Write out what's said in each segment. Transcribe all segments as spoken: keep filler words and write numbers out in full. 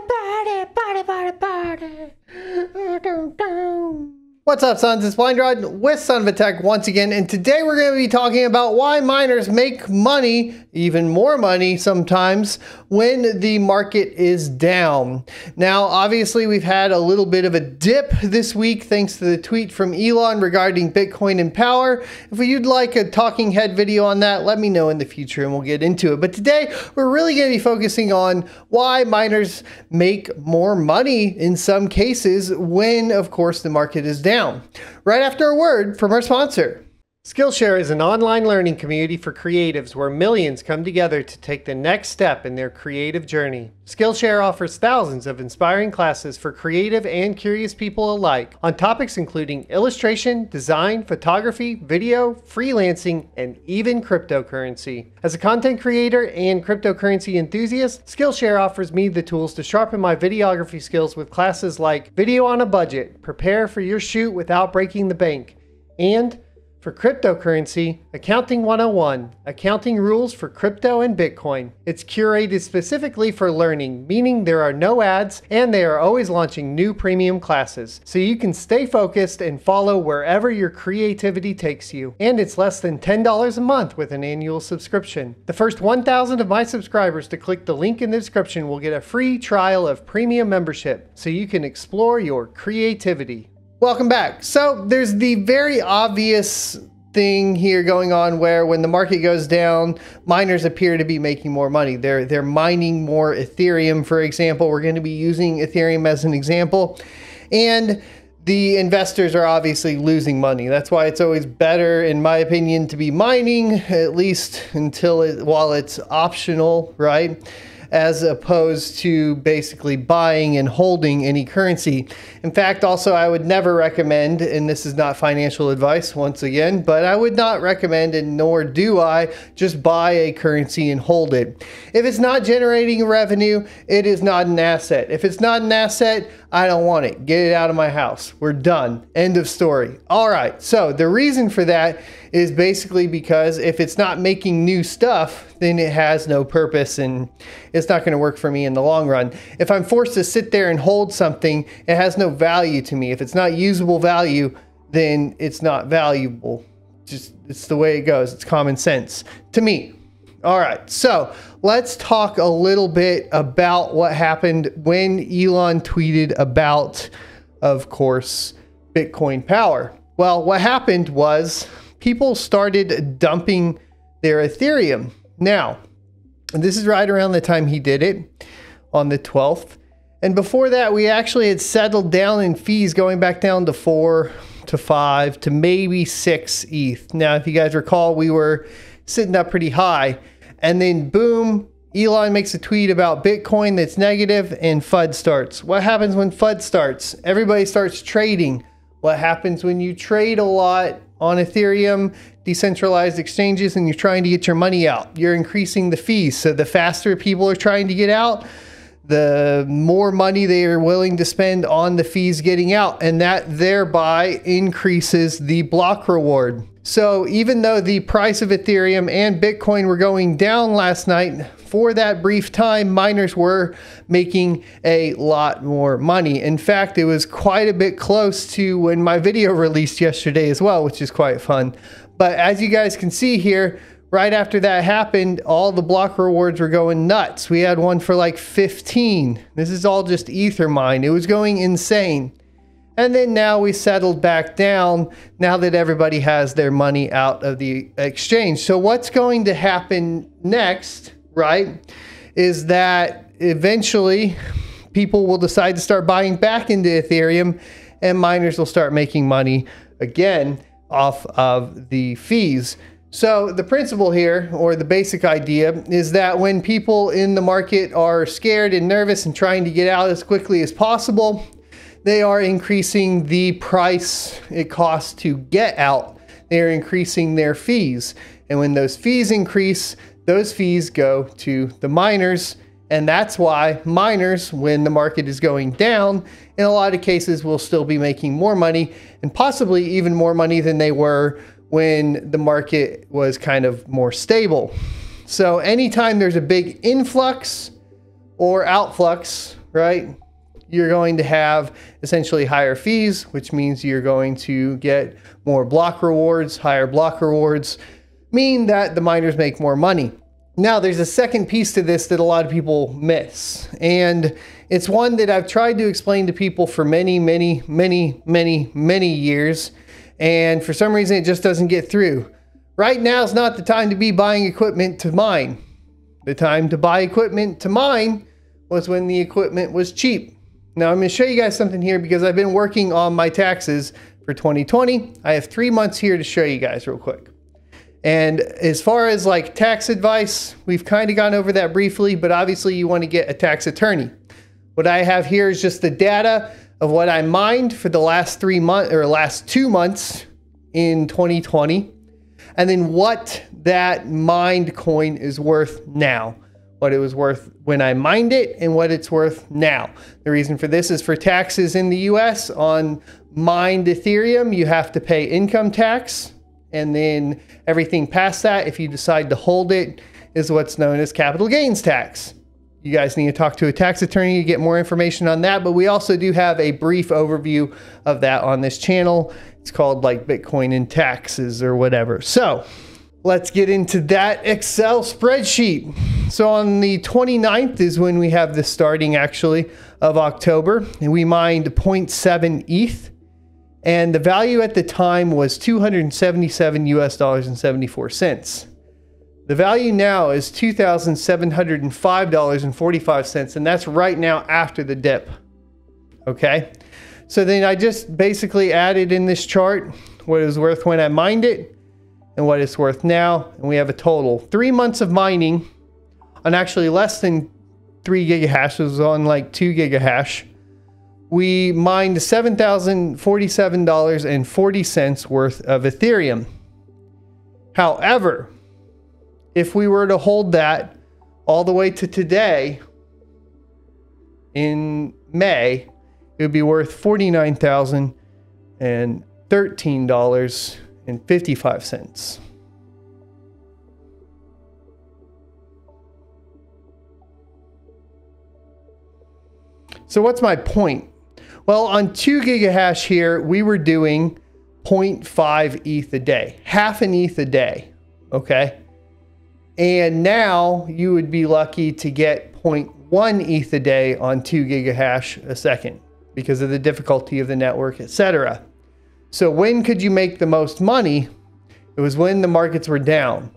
Party, party, party, party. What's up, sons? It's Blind Rod with Son of a Tech once again, and today we're going to be talking about why miners make money, even more money sometimes, when the market is down. Now, obviously, we've had a little bit of a dip this week thanks to the tweet from Elon regarding Bitcoin and power. If you'd like a talking head video on that, let me know in the future and we'll get into it. But today, we're really going to be focusing on why miners make more money in some cases when, of course, the market is down. Down, right after a word from our sponsor. Skillshare is an online learning community for creatives where millions come together to take the next step in their creative journey. Skillshare offers thousands of inspiring classes for creative and curious people alike on topics including illustration, design, photography, video, freelancing, and even cryptocurrency. As a content creator and cryptocurrency enthusiast, Skillshare offers me the tools to sharpen my videography skills with classes like Video on a Budget, Prepare for Your Shoot Without Breaking the Bank, and for cryptocurrency, Accounting one oh one, Accounting Rules for Crypto and Bitcoin. It's curated specifically for learning, meaning there are no ads and they are always launching new premium classes, so you can stay focused and follow wherever your creativity takes you. And it's less than ten dollars a month with an annual subscription. The first one thousand of my subscribers to click the link in the description will get a free trial of premium membership, so you can explore your creativity. Welcome back. So there's the very obvious thing here going on where when the market goes down, miners appear to be making more money. They're, they're mining more Ethereum, for example. We're going to be using Ethereum as an example. And the investors are obviously losing money. That's why it's always better, in my opinion, to be mining, at least until it, while it's optional, right? As opposed to basically buying and holding any currency. In fact, also I would never recommend, and this is not financial advice once again, but I would not recommend, and nor do I, just buy a currency and hold it. If it's not generating revenue, it is not an asset. If it's not an asset, I don't want it. Get it out of my house. We're done. End of story. All right, so the reason for that is basically because if it's not making new stuff, then it has no purpose and it's not gonna work for me in the long run. If I'm forced to sit there and hold something, it has no value to me. If it's not usable value, then it's not valuable. Just, it's the way it goes. It's common sense to me. All right, so let's talk a little bit about what happened when Elon tweeted about, of course, Bitcoin power. Well, what happened was, people started dumping their Ethereum. Now, this is right around the time he did it, on the twelfth. And before that, we actually had settled down in fees, going back down to four, to five, to maybe six E T H. Now, if you guys recall, we were sitting up pretty high. And then boom, Elon makes a tweet about Bitcoin that's negative, and F U D starts. What happens when F U D starts? Everybody starts trading. What happens when you trade a lot on Ethereum, decentralized exchanges, and you're trying to get your money out? You're increasing the fees. So the faster people are trying to get out, the more money they are willing to spend on the fees getting out. And that thereby increases the block reward. So even though the price of Ethereum and Bitcoin were going down last night, for that brief time, miners were making a lot more money. In fact, it was quite a bit close to when my video released yesterday as well, which is quite fun. But as you guys can see here, right after that happened, all the block rewards were going nuts. We had one for like fifteen. This is all just Ethermine. It was going insane. And then now we settled back down now that everybody has their money out of the exchange. So what's going to happen next, right, is that eventually people will decide to start buying back into Ethereum and miners will start making money again off of the fees. So the principle here, or the basic idea, is that when people in the market are scared and nervous and trying to get out as quickly as possible, they are increasing the price it costs to get out. They're increasing their fees. And when those fees increase, those fees go to the miners. And that's why miners, when the market is going down, in a lot of cases will still be making more money, and possibly even more money than they were when the market was kind of more stable. So anytime there's a big influx or outflux, right, you're going to have essentially higher fees, which means you're going to get more block rewards. Higher block rewards mean that the miners make more money. Now, there's a second piece to this that a lot of people miss, and it's one that I've tried to explain to people for many, many, many, many, many years, and for some reason it just doesn't get through. Right now is not the time to be buying equipment to mine. The time to buy equipment to mine was when the equipment was cheap. Now, I'm going to show you guys something here because I've been working on my taxes for twenty twenty. I have three months here to show you guys real quick. And as far as like tax advice, we've kind of gone over that briefly, but obviously you want to get a tax attorney. What I have here is just the data of what I mined for the last three months or last two months in twenty twenty, and then what that mined coin is worth now, what it was worth when I mined it and what it's worth now. The reason for this is for taxes in the U S on mined Ethereum, you have to pay income tax. And then everything past that, if you decide to hold it, is what's known as capital gains tax. You guys need to talk to a tax attorney to get more information on that. But we also do have a brief overview of that on this channel. It's called like Bitcoin and taxes or whatever. So let's get into that Excel spreadsheet. So on the twenty-ninth is when we have this starting actually of October, and we mined zero point seven E T H. And the value at the time was two hundred seventy-seven U S dollars and seventy-four cents. The value now is two thousand seven hundred five dollars and forty-five cents, and that's right now after the dip. Okay, so then I just basically added in this chart what it was worth when I mined it and what it's worth now, and we have a total three months of mining on actually less than three gigahash. It was on like two gigahash. We mined seven thousand forty-seven dollars and forty cents worth of Ethereum. However, if we were to hold that all the way to today in May, it would be worth forty-nine thousand thirteen dollars and fifty-five cents. So what's my point? Well, on two gigahash here, we were doing zero point five E T H a day, half an E T H a day, okay? And now you would be lucky to get zero point one E T H a day on two gigahash a second because of the difficulty of the network, et cetera. So when could you make the most money? It was when the markets were down.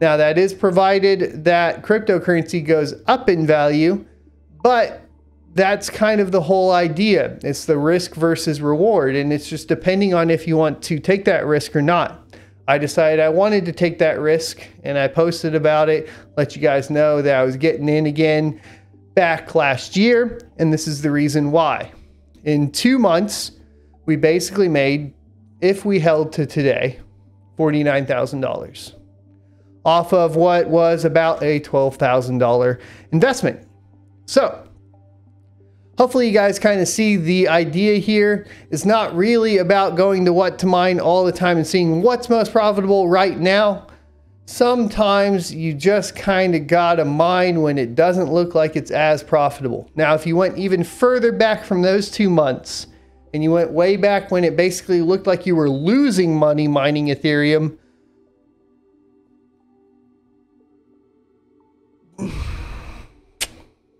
Now that is provided that cryptocurrency goes up in value, but that's kind of the whole idea. It's the risk versus reward, and it's just depending on if you want to take that risk or not. I decided I wanted to take that risk, and I posted about it, let you guys know that I was getting in again back last year, and this is the reason why. In two months, we basically made, if we held to today, forty-nine thousand dollars off of what was about a twelve thousand dollar investment. So hopefully you guys kind of see the idea here. It's not really about going to what to mine all the time and seeing what's most profitable right now. Sometimes you just kind of gotta mine when it doesn't look like it's as profitable. Now, if you went even further back from those two months and you went way back when it basically looked like you were losing money mining Ethereum,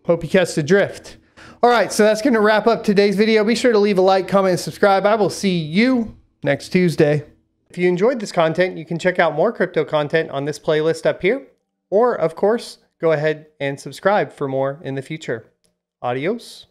hope you catch the drift. All right, so that's going to wrap up today's video. Be sure to leave a like, comment, and subscribe. I will see you next Tuesday. If you enjoyed this content, you can check out more crypto content on this playlist up here. Or, of course, go ahead and subscribe for more in the future. Adios.